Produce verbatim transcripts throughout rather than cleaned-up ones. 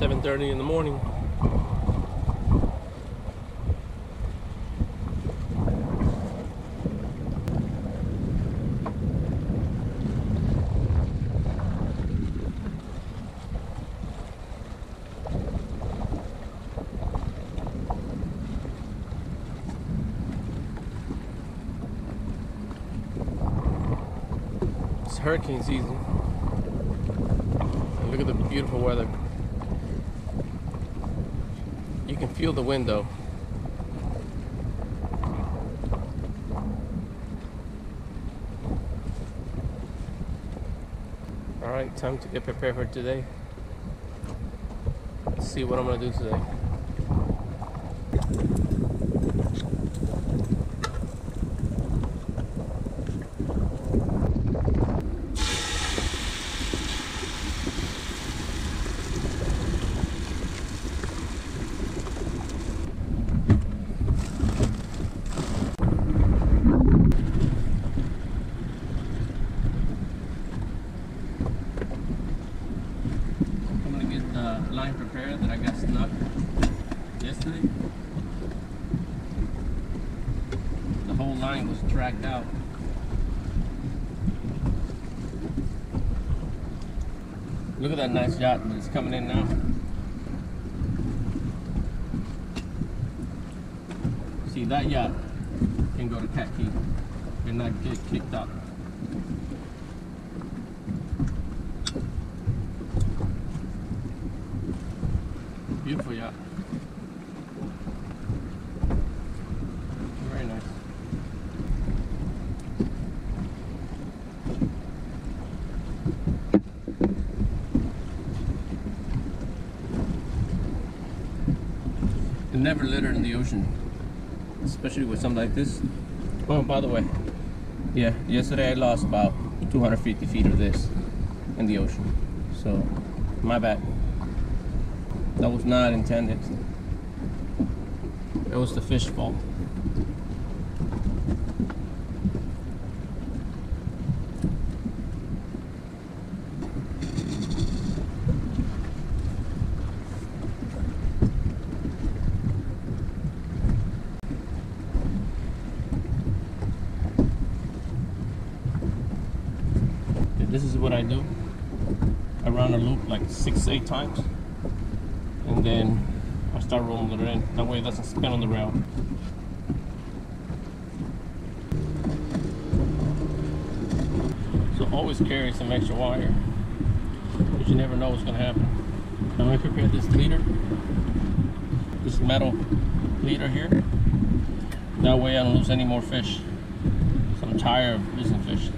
seven thirty in the morning. It's hurricane season. And look at the beautiful weather. You can feel the wind though. Alright, time to get prepared for today. Let's see what I'm gonna do today. Line prepared that I got stuck yesterday. The whole line was tracked out. Look at that nice yacht that's coming in now. See, that yacht can go to Cat Key and not get kicked out. Beautiful yacht. Very nice. You never litter in the ocean, especially with something like this. Oh, by the way, yeah, yesterday I lost about two hundred fifty feet of this in the ocean. So, my bad. That was not intended. It was the fish's fault. This is what I do. I run a loop like six, eight times. And then I start rolling it in. That way it doesn't spin on the rail. So always carry some extra wire, because you never know what's going to happen. I'm going to prepare this leader, this metal leader here. That way I don't lose any more fish. So I'm tired of losing fish.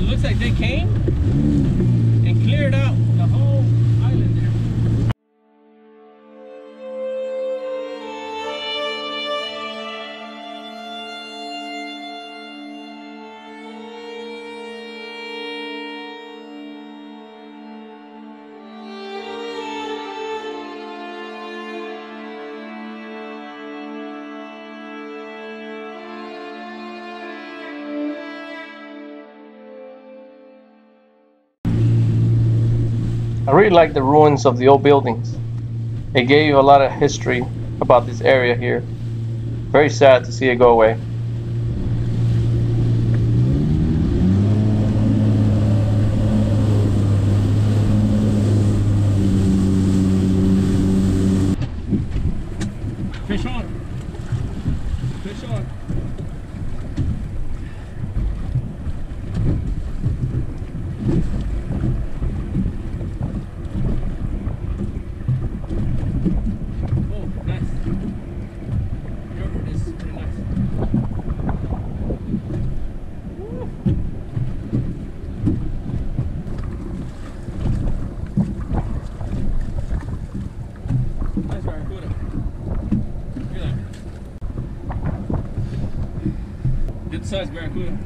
Looks like they came and cleared out the whole island there. I really like the ruins of the old buildings. It gave a lot of history about this area here. Very sad to see it go away. Fish on! Fish on! Oh, nice! Your road is pretty nice. Woo. Nice barracuda. Look at that. Good size barracuda.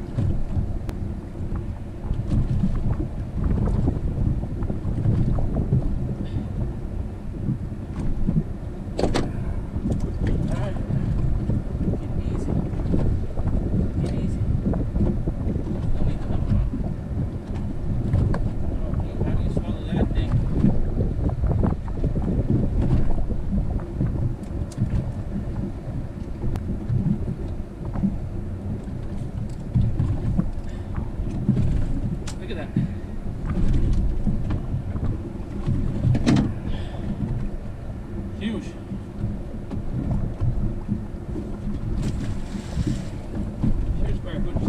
Huge. Huge barracuda.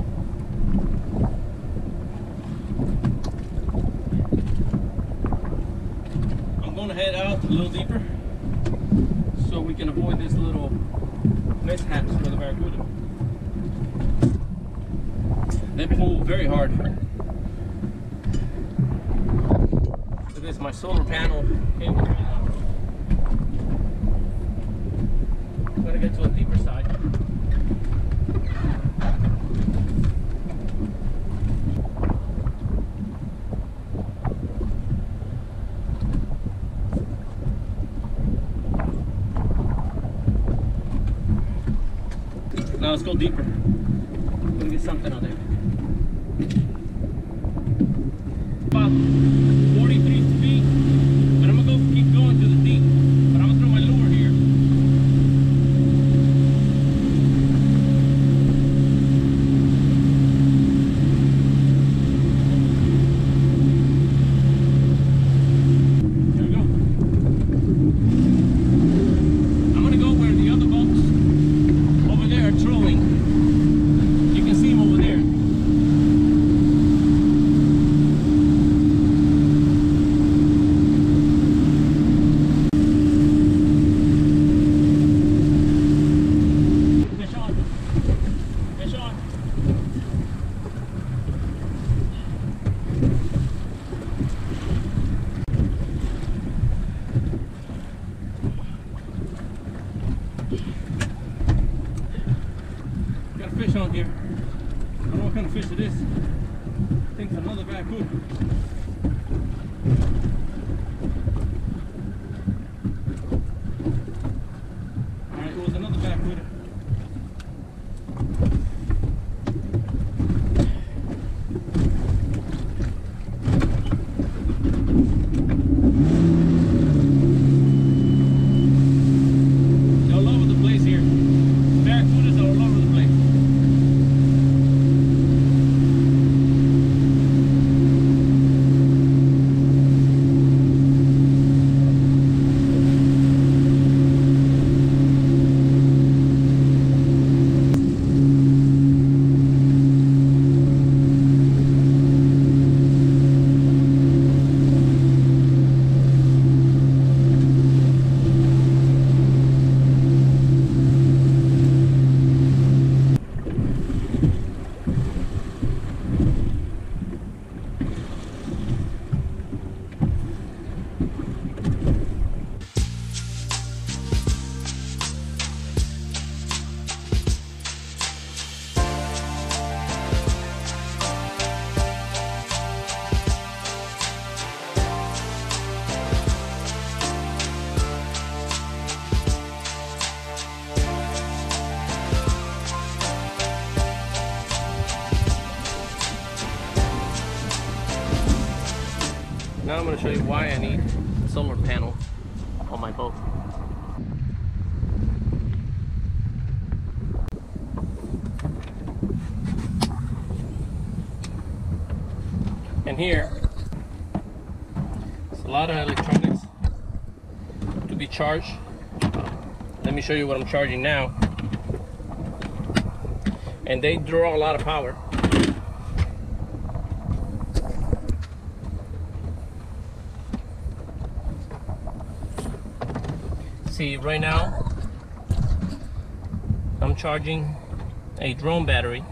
I'm going to head out a little deeper so we can avoid this little mishaps for the barracuda. They pull very hard. Look at this, my solar panel came through. I'm gonna get to a deeper side. Now let's go deeper. I'm gonna get something out there. About forty-three feet, but I'm gonna go keep going to the deep. But I'm gonna throw my lure here. Got a fish on here. I don't know what kind of fish it is. I think it's another barracuda. Alright, it was another barracuda. I'm going to show you why I need a solar panel on my boat. And here, it's a lot of electronics to be charged. Let me show you what I'm charging now. And they draw a lot of power. See, right now, I'm charging a drone battery.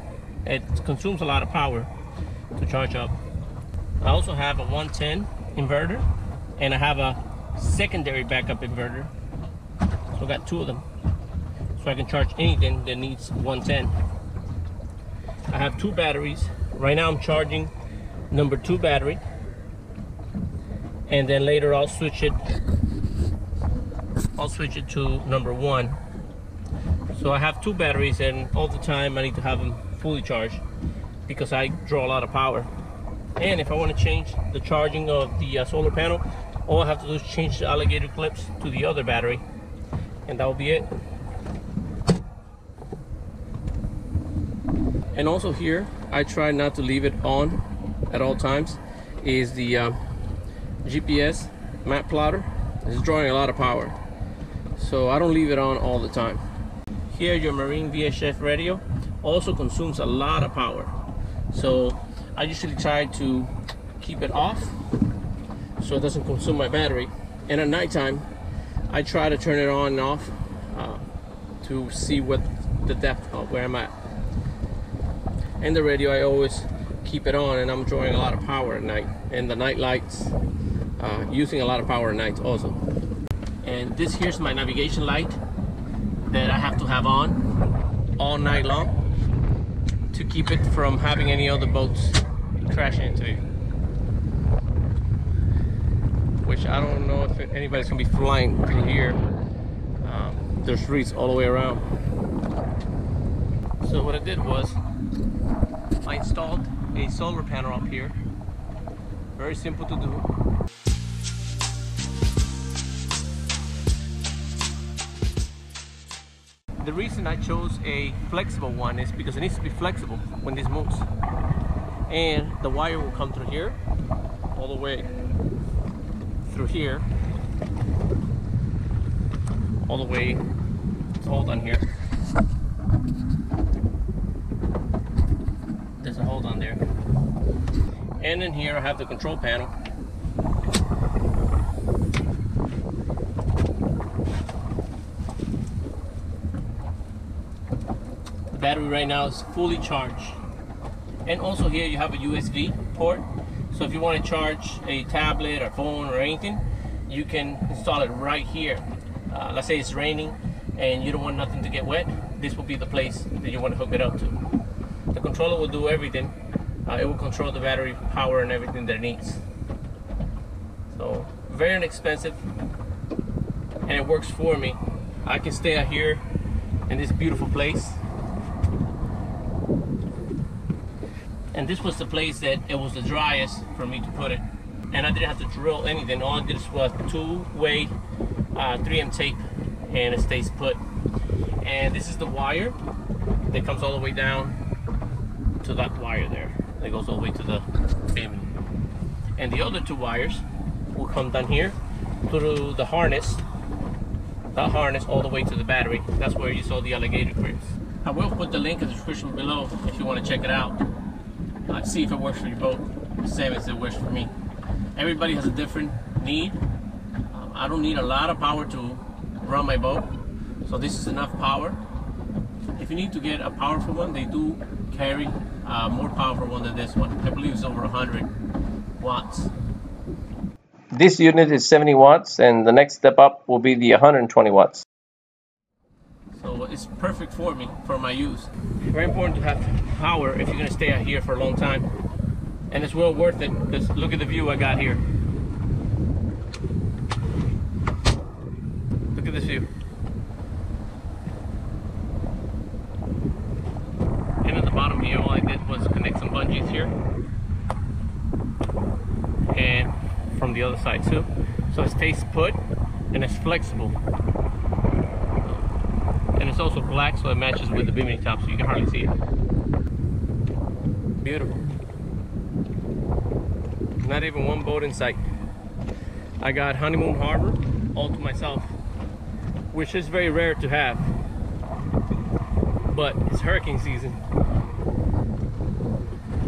It consumes a lot of power to charge up. I also have a one ten inverter, and I have a secondary backup inverter. So I got two of them. So I can charge anything that needs one ten. I have two batteries. Right now I'm charging number two battery. And then later I'll switch it I'll switch it to number one. So I have two batteries, and all the time I need to have them fully charged because I draw a lot of power. And if I want to change the charging of the uh, solar panel, all I have to do is change the alligator clips to the other battery, and that will be it. And also here, I try not to leave it on at all times, is the uh, G P S map plotter. It's drawing a lot of power, so I don't leave it on all the time. Here, your marine V H F radio also consumes a lot of power, so I usually try to keep it off so it doesn't consume my battery. And at nighttime, I try to turn it on and off uh, to see what the depth of where I'm at. And the radio, I always keep it on, and I'm drawing a lot of power at night. And the night lights, uh, using a lot of power at night also. And this here's my navigation light that I have to have on all night long to keep it from having any other boats crashing into you. Which I don't know if anybody's gonna be flying through here. Um, there's reeds all the way around. So what I did was, I installed a solar panel up here. Very simple to do. The reason I chose a flexible one is because it needs to be flexible when this moves. And the wire will come through here, all the way through here, all the way, hold on here. There's a hold on there. And in here I have the control panel. Battery right now is fully charged. And also here you have a U S B port, so if you want to charge a tablet or phone or anything, you can install it right here. Uh, let's say it's raining and you don't want nothing to get wet, this will be the place that you want to hook it up to. The controller will do everything. Uh, it will control the battery power and everything that it needs. So very inexpensive, and it works for me. I can stay out here in this beautiful place. And this was the place that it was the driest for me to put it. And I didn't have to drill anything. All I did was two-way uh, three M tape, and it stays put. And this is the wire that comes all the way down to that wire there. That goes all the way to the Bimini. And the other two wires will come down here through the harness. That harness all the way to the battery. That's where you saw the alligator clips. I will put the link in the description below if you want to check it out. Uh, see if it works for your boat, same as it works for me. Everybody has a different need. Um, I don't need a lot of power to run my boat, so this is enough power. If you need to get a powerful one, they do carry a more powerful one than this one. I believe it's over one hundred watts. This unit is seventy watts, and the next step up will be the one hundred twenty watts. So it's perfect for me, for my use. Very important to have power if you're gonna stay out here for a long time. And it's well worth it, because look at the view I got here. Look at this view. And at the bottom here, all I did was connect some bungees here. And from the other side too. So it stays put and it's flexible. And it's also black, so it matches with the Bimini top, so you can hardly see it. Beautiful. Not even one boat in sight. I got Honeymoon Harbor all to myself, which is very rare to have, but it's hurricane season.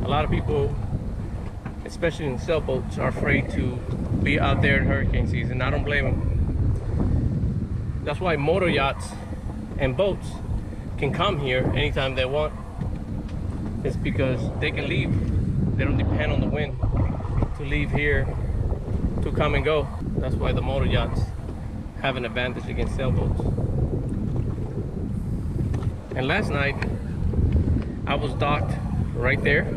A lot of people, especially in sailboats, are afraid to be out there in hurricane season. I don't blame them. That's why motor yachts and boats can come here anytime they want. It's because they can leave. They don't depend on the wind to leave here, to come and go. That's why the motor yachts have an advantage against sailboats. And last night, I was docked right there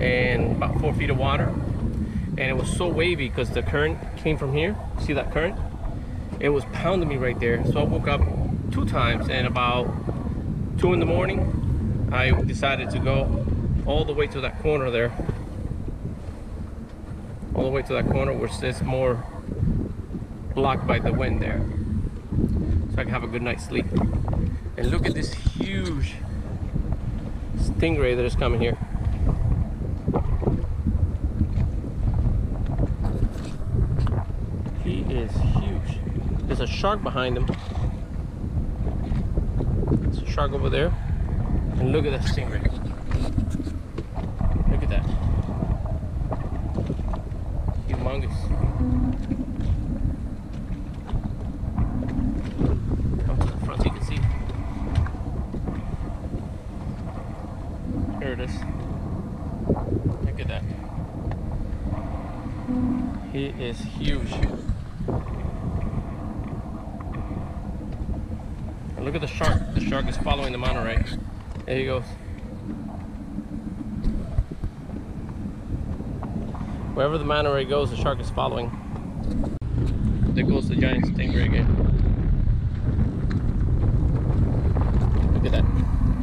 and about four feet of water, and it was so wavy because the current came from here. See that current? It was pounding me right there. So I woke up two times, and about two in the morning I decided to go all the way to that corner there, all the way to that corner which is more blocked by the wind there, so I can have a good night's sleep. And look at this huge stingray that is coming here. He is huge. There's a shark behind him. There's a shark over there. And look at that stingray. Look at that. Humongous. Come to the front so you can see. Here it is. Look at that. He is huge. And look at the shark. The shark is following the monorail. Right? There he goes. Wherever the monorail goes, the shark is following. There goes the giant stingray again. Look at that.